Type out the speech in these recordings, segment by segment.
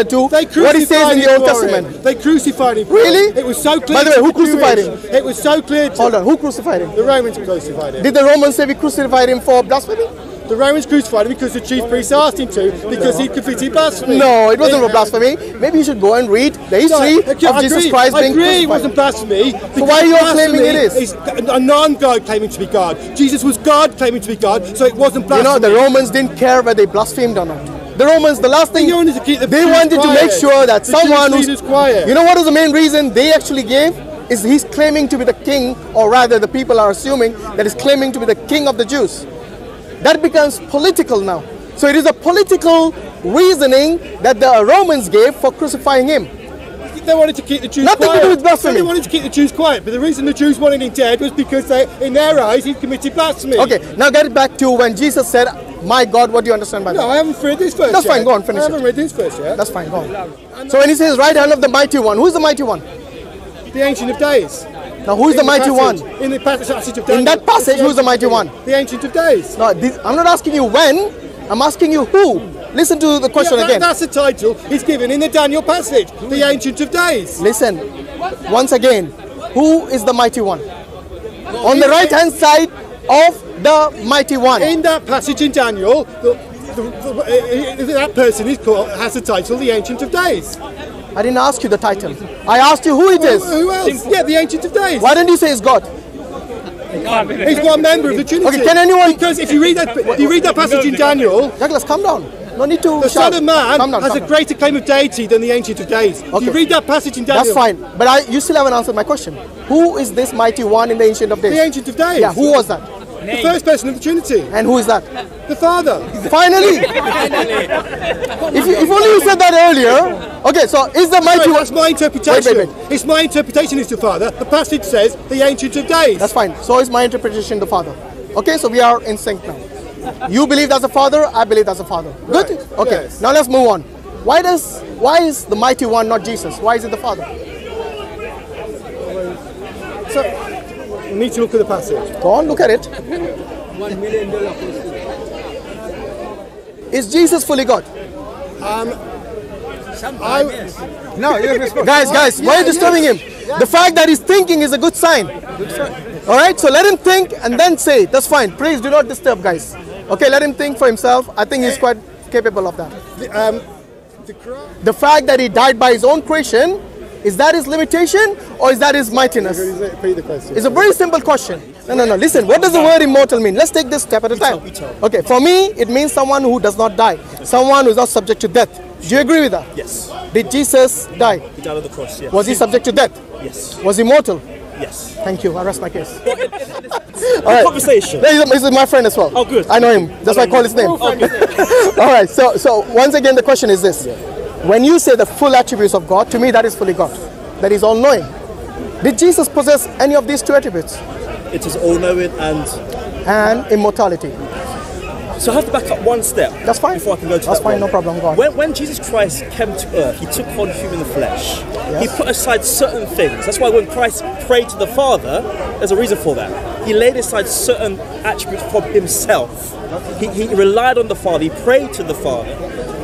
2, what it says in the Old Testament. They crucified him. Really? It was so clear. By the way, who crucified him? It was so clear. Hold on, who crucified him? The Romans crucified him. Did the Romans say we crucified him for blasphemy? The Romans crucified him because the chief priest asked him to, because he committed blasphemy. No, it wasn't blasphemy. Maybe you should go and read the history of Jesus Christ being crucified. I agree it wasn't blasphemy. So why are you claiming it is? A non-God claiming to be God. Jesus was God claiming to be God, so it wasn't blasphemy. You know, the Romans didn't care whether they blasphemed or not. The Romans, the last thing, they wanted to make sure that someone who's quiet. You know what was the main reason they actually gave? Is he's claiming to be the king, or rather the people are assuming that he's claiming to be the king of the Jews. That becomes political now. So it is a political reasoning that the Romans gave for crucifying him. They wanted to keep the Jews quiet. Nothing to do with blasphemy. They wanted to keep the Jews quiet, but the reason the Jews wanted him dead was because they, in their eyes, he committed blasphemy. Okay, now get back to when Jesus said, my God, what do you understand by that? No, I haven't read this verse yet. That's fine, go on, finish it. I haven't read this verse yet. That's fine, go on. So when he says, right hand of the mighty one, who's the mighty one? The Ancient of Days. Now who is the mighty one? In the passage of Daniel. In that passage, who is the mighty one? The Ancient of Days. No, I'm not asking you when, I'm asking you who. Listen to the question again. That's the title he's given in the Daniel passage, the Ancient of Days. Listen, once again, who is the mighty one? On the right hand side of the mighty one. In that passage in Daniel, that person is called, has the title, the Ancient of Days. I didn't ask you the title. I asked you who it is. Who else? Yeah, the Ancient of Days. Why don't you say it's God? He's one member of the Trinity. Okay, can anyone? Because if you read that, passage in Daniel, Douglas, calm down. No need to. The Son of Man has a greater claim of deity than the Ancient of Days. Okay. You read that passage in Daniel. That's fine, but you still haven't answered my question. Who is this mighty one in the Ancient of Days? The Ancient of Days. Yeah, who was that? The first person of the Trinity. And who is that? The Father. Finally! If only you said that earlier. Okay, so is the mighty one... That's my interpretation. Wait. It's my interpretation is the Father. The passage says the Ancient of Days. That's fine. So is my interpretation the Father. Okay, so we are in sync now. You believe that's the Father, I believe that's the Father. Right. Good? Okay, yes. Now let's move on. Why is the mighty one not Jesus? Why is it the Father? So... We need to look at the passage. Go on, look at it. Is Jesus fully God? No, you're responsible. Guys, why are you disturbing him? Yeah. The fact that he's thinking is a good sign. All right, so let him think and then say, that's fine. Please do not disturb, guys. Okay, let him think for himself. I think he's quite capable of that. The fact that he died by his own creation, is that his limitation or is that his mightiness? It's a very simple question. No, listen, what does the word immortal mean? Let's take this step at a time. Okay, for me, it means someone who does not die. Someone who is not subject to death. Do you agree with that? Yes. Did Jesus die? He died on the cross, yes. Was he subject to death? Yes. Was he mortal? Yes. Thank you, I rest my case. All right. Conversation. This is my friend as well. Oh, good. I know him, that's why I call his name. Oh, all right, so once again, the question is this. Yeah. When you say the full attributes of God, to me that is fully God. That is all-knowing. Did Jesus possess any of these two attributes? It is all-knowing and immortality. So I have to back up one step. That's fine. Before I can go to That's fine, no problem. Go on. When Jesus Christ came to earth, he took on human flesh. Yes. He put aside certain things. That's why when Christ prayed to the Father, there's a reason for that. He laid aside certain attributes from himself. He relied on the Father. He prayed to the Father.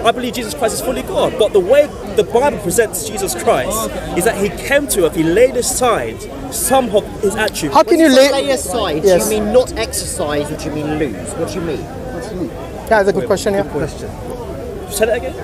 I believe Jesus Christ is fully God, but the way the Bible presents Jesus Christ is that he came to earth, he laid aside some of his attributes. How can you lay aside? Yes. Do you mean not exercise or do you mean lose? What do you mean? That is a good question. Yeah. Say that again.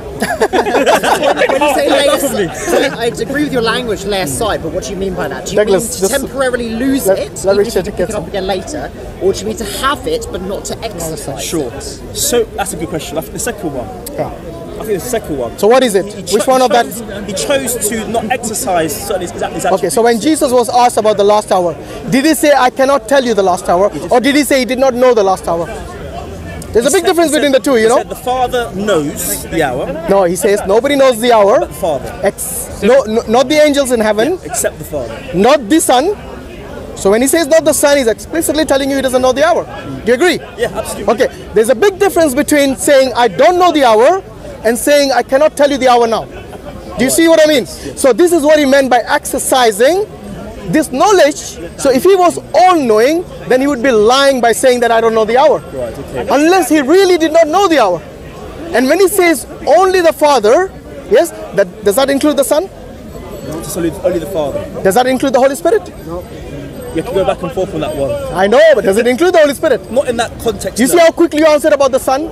When you say lay aside, so I agree with your language, lay aside, but what do you mean by that? Do you mean to temporarily lose it, even if you pick it up again later, or do you mean to have it but not to exercise? Sure. So that's a good question. I think the second one. Yeah. I think it's the second one. So what is it? Which one of that? He chose to not exercise certain his attributes. Okay, so when Jesus was asked about the last hour, did he say, I cannot tell you the last hour? Or did he say he did not know the last hour? There's a big difference between the two, you know? He said the Father knows the hour. No, he says nobody knows the hour. But the Father. Not the angels in heaven. Yeah, except the Father. Not the Son. So when he says not the Son, he's explicitly telling you he doesn't know the hour. Do you agree? Yeah, absolutely. Okay, there's a big difference between saying I don't know the hour and saying I cannot tell you the hour now. Do you see what I mean? Yeah. So this is what he meant by exercising this knowledge. So if he was all-knowing, then he would be lying by saying that I don't know the hour. Right, okay. Unless he really did not know the hour. And when he says only the Father, Yes? That, does that include the Son? No, it's only the Father. Does that include the Holy Spirit? No. You have to go back and forth on that one. I know, but does it include the Holy Spirit? Not in that context. You see how quickly you answered about the Son?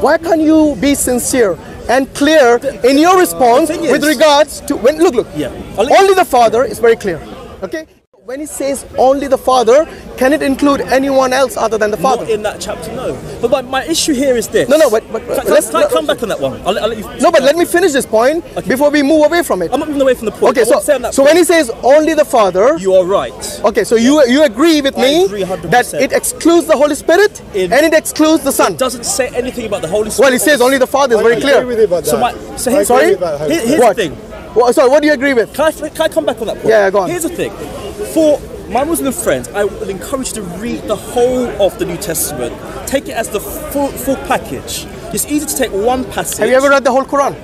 Why can't you be sincere and clear in your response with regards to... When, look. Yeah. Only the Father is very clear. Okay? When he says only the Father, can it include anyone else other than the Father? Not in that chapter, no. But my issue here is this. No, no, but let's come back on that one. I'll let you no, but let me finish this point before we move away from it. I'm not moving away from the point. Okay, so when he says only the Father, you are right. Okay, so you agree with me that it excludes the Holy Spirit and it excludes the Son. It doesn't say anything about the Holy Spirit. Well, he says only the Father is very clear. I agree with you about that. So sorry. Here's the thing. Well, sorry, what do you agree with? Can I come back on that point? Yeah, go on. Here's the thing. For my Muslim friends, I would encourage you to read the whole of the New Testament. Take it as the full package. It's easy to take one passage. Have you ever read the whole Quran?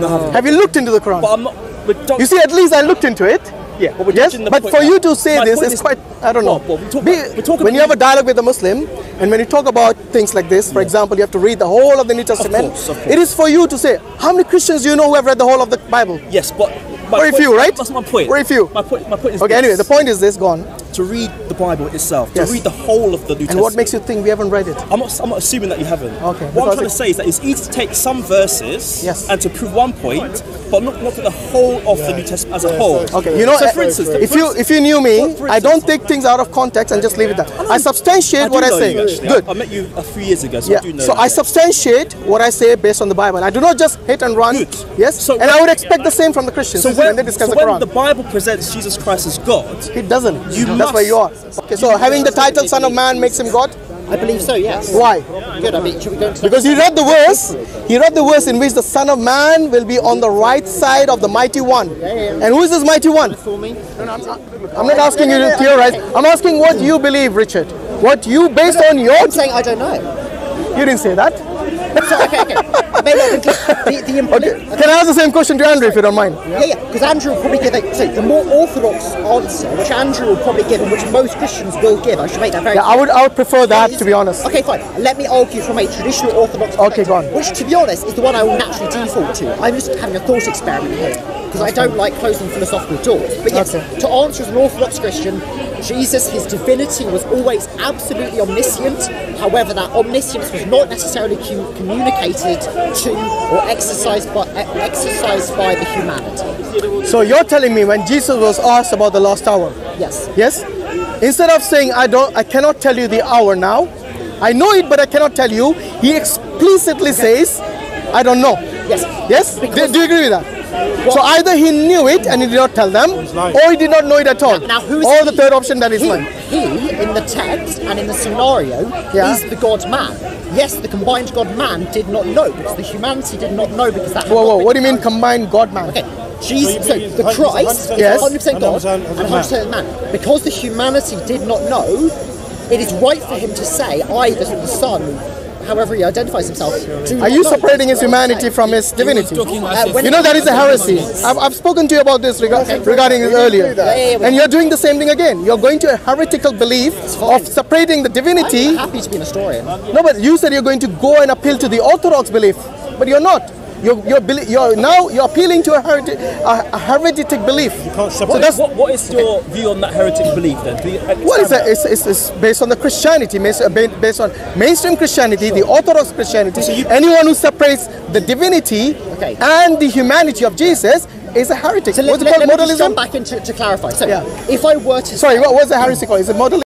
No. Have you looked into the Quran? But I'm not, you see, at least I looked into it. Yeah. But, yes? But for you to say this is quite, I don't know. When you have a dialogue with a Muslim, and when you talk about things like this, for example, you have to read the whole of the New Testament. Of course. It is for you to say, how many Christians do you know who have read the whole of the Bible? Yes, but... Very few, right? That's my point. Very few. My point is this. Anyway, the point is this, go on. To read the Bible itself, to read the whole of the New Testament. And what makes you think we haven't read it? I'm not assuming that you haven't. Okay. What I'm trying to say is that it's easy to take some verses and to prove one point, but not for the whole of the New Testament as a whole. Okay. You know, so for instance, if you knew me, I don't take things out of context and just leave it there. I substantiate what I say. Good. I met you a few years ago, so I do know. So I substantiate what I say based on the Bible. I do not just hit and run. Good. Yes. And I would expect the same from the Christians. So when the Bible presents Jesus Christ as God, it doesn't. That's where you are. Okay, so having the title Son of Man makes him God? I believe so, yes. Why? Good, I mean, should we go into because he read the verse in which the Son of Man will be on the right side of the Mighty One. And who is this Mighty One? I'm not asking you to theorize. I'm asking what you believe, Richard. What you, based on your... I'm saying I don't know. You didn't say that. So, okay. Can I ask the same question to Andrew if you don't mind? Yeah, because Andrew will probably give the more orthodox answer, which Andrew will probably give and which most Christians will give. I should make that very clear. I would prefer that, to be honest. Okay, fine. Let me argue from a traditional orthodox perspective, go on. Which, to be honest, is the one I will naturally default to. I'm just having a thought experiment here, because I don't like closing philosophical doors. But yes, to answer as an orthodox Christian, Jesus, his divinity was always absolutely omniscient. However, that omniscience was not necessarily communicated to or exercised by the humanity. So you're telling me when Jesus was asked about the last hour? Yes. Yes? Instead of saying, I cannot tell you the hour now, I know it but I cannot tell you, he explicitly says, I don't know. Yes. Yes? Do you agree with that? Well, so either he knew it and he did not tell them, or he did not know it at all. Now who is or he? The third option that is mine. He, in the text and in the scenario, is the God-man. Yes, the combined God-man did not know, because the humanity did not know, because that... Whoa, what do you mean combined God-man? Okay. Jesus, so the Christ is 100% God and 100% man. Because the humanity did not know, it is right for him to say, I, the Son... however he identifies himself. Are you separating his humanity from his divinity? You know that is a heresy. I've spoken to you about this regarding it earlier. And you're doing the same thing again. You're going to a heretical belief of separating the divinity. I'm happy to be an historian. No, but you said you're going to go and appeal to the orthodox belief, but you're not. You're now appealing to a heretic belief. You can't separate. So that's, what is your view on that heretic belief then? What is that? It's based on the Christianity, based on mainstream Christianity, the Orthodox Christianity. So anyone who separates the divinity and the humanity of Jesus is a heretic. So what's it called? Modalism? Let me jump back in to clarify. So if I were to... Sorry, what was the heresy called? Is it modalism?